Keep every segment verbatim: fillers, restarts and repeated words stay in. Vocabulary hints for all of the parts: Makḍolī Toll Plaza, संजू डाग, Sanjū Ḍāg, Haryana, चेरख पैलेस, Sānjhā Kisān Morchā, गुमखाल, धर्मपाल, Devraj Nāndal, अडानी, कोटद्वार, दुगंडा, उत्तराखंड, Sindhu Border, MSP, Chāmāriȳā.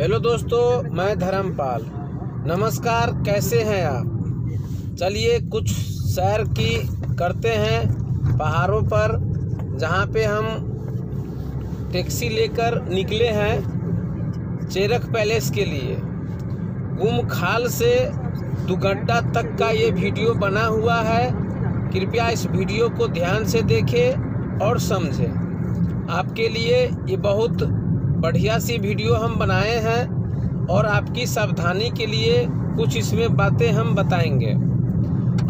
Hello दोस्तों, मैं धर्मपाल। नमस्कार, कैसे हैं आप। चलिए कुछ सैर की करते हैं पहाड़ों पर, जहाँ पे हम टैक्सी लेकर निकले हैं चेरख पैलेस के लिए। गुमखाल से दुगंडा तक का ये वीडियो बना हुआ है। कृपया इस वीडियो को ध्यान से देखें और समझें। आपके लिए ये बहुत बढ़िया सी वीडियो हम बनाए हैं और आपकी सावधानी के लिए कुछ इसमें बातें हम बताएंगे।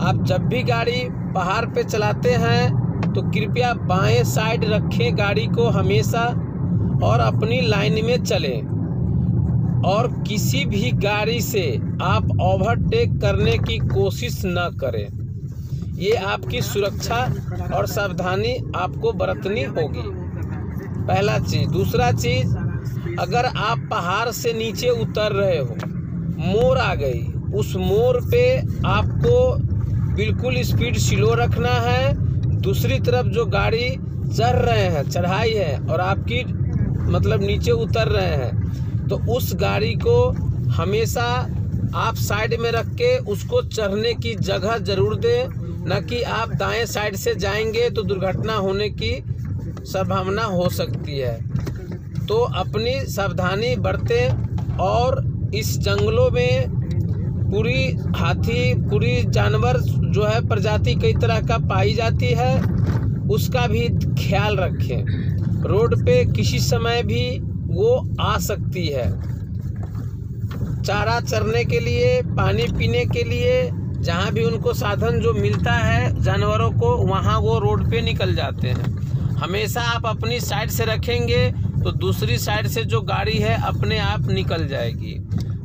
आप जब भी गाड़ी पहाड़ पे चलाते हैं तो कृपया बाएं साइड रखें गाड़ी को हमेशा और अपनी लाइन में चलें, और किसी भी गाड़ी से आप ओवरटेक करने की कोशिश ना करें। ये आपकी सुरक्षा और सावधानी आपको बरतनी होगी, पहला चीज़। दूसरा चीज़, अगर आप पहाड़ से नीचे उतर रहे हो, मोड़ आ गई, उस मोड़ पे आपको बिल्कुल स्पीड स्लो रखना है। दूसरी तरफ जो गाड़ी चढ़ रहे हैं, चढ़ाई है और आपकी मतलब नीचे उतर रहे हैं, तो उस गाड़ी को हमेशा आप साइड में रख के उसको चढ़ने की जगह ज़रूर दें, न कि आप दाएं साइड से जाएंगे तो दुर्घटना होने की संभावना हो सकती है। तो अपनी सावधानी बरतें और इस जंगलों में पूरी हाथी, पूरी जानवर जो है प्रजाति कई तरह का पाई जाती है, उसका भी ख्याल रखें। रोड पे किसी समय भी वो आ सकती है, चारा चरने के लिए, पानी पीने के लिए, जहाँ भी उनको साधन जो मिलता है जानवरों को, वहाँ वो रोड पे निकल जाते हैं। हमेशा आप अपनी साइड से रखेंगे तो दूसरी साइड से जो गाड़ी है अपने आप निकल जाएगी।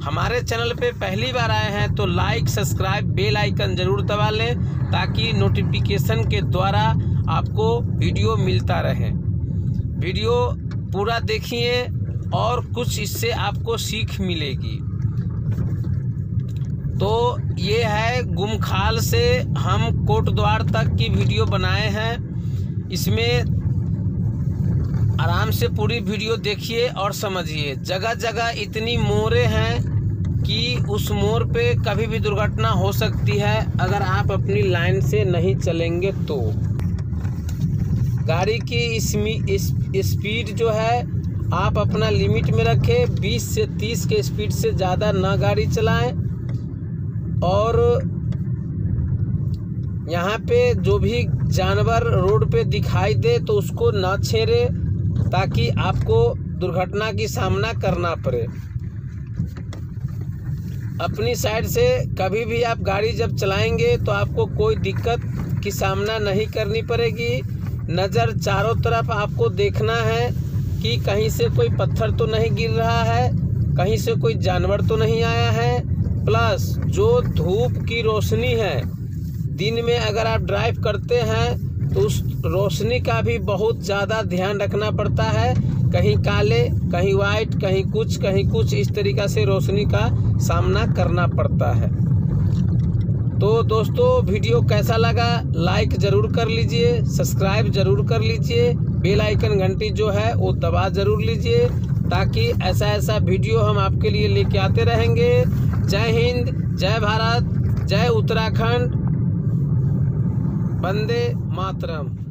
हमारे चैनल पे पहली बार आए हैं तो लाइक, सब्सक्राइब, बेल आइकन ज़रूर दबा लें, ताकि नोटिफिकेशन के द्वारा आपको वीडियो मिलता रहे। वीडियो पूरा देखिए और कुछ इससे आपको सीख मिलेगी। तो ये है, गुमखाल से हम कोटद्वार तक की वीडियो बनाए हैं। इसमें आराम से पूरी वीडियो देखिए और समझिए। जगह जगह इतनी मोरे हैं कि उस मोड़ पे कभी भी दुर्घटना हो सकती है, अगर आप अपनी लाइन से नहीं चलेंगे तो। गाड़ी की स्पीड जो है आप अपना लिमिट में रखें। बीस से तीस के स्पीड से ज़्यादा ना गाड़ी चलाएं। और यहाँ पे जो भी जानवर रोड पे दिखाई दे तो उसको ना छेड़े, ताकि आपको दुर्घटना की सामना करना पड़े। अपनी साइड से कभी भी आप गाड़ी जब चलाएंगे तो आपको कोई दिक्कत की सामना नहीं करनी पड़ेगी। नज़र चारों तरफ आपको देखना है कि कहीं से कोई पत्थर तो नहीं गिर रहा है, कहीं से कोई जानवर तो नहीं आया है। प्लस जो धूप की रोशनी है, दिन में अगर आप ड्राइव करते हैं तो उस रोशनी का भी बहुत ज़्यादा ध्यान रखना पड़ता है। कहीं काले, कहीं वाइट, कहीं कुछ, कहीं कुछ, इस तरीक़ा से रोशनी का सामना करना पड़ता है। तो दोस्तों, वीडियो कैसा लगा लाइक ज़रूर कर लीजिए, सब्सक्राइब ज़रूर कर लीजिए, बेल आइकन घंटी जो है वो दबा ज़रूर लीजिए, ताकि ऐसा ऐसा वीडियो हम आपके लिए लेके आते रहेंगे। जय हिंद, जय भारत, जय उत्तराखंड, वंदे मातरम।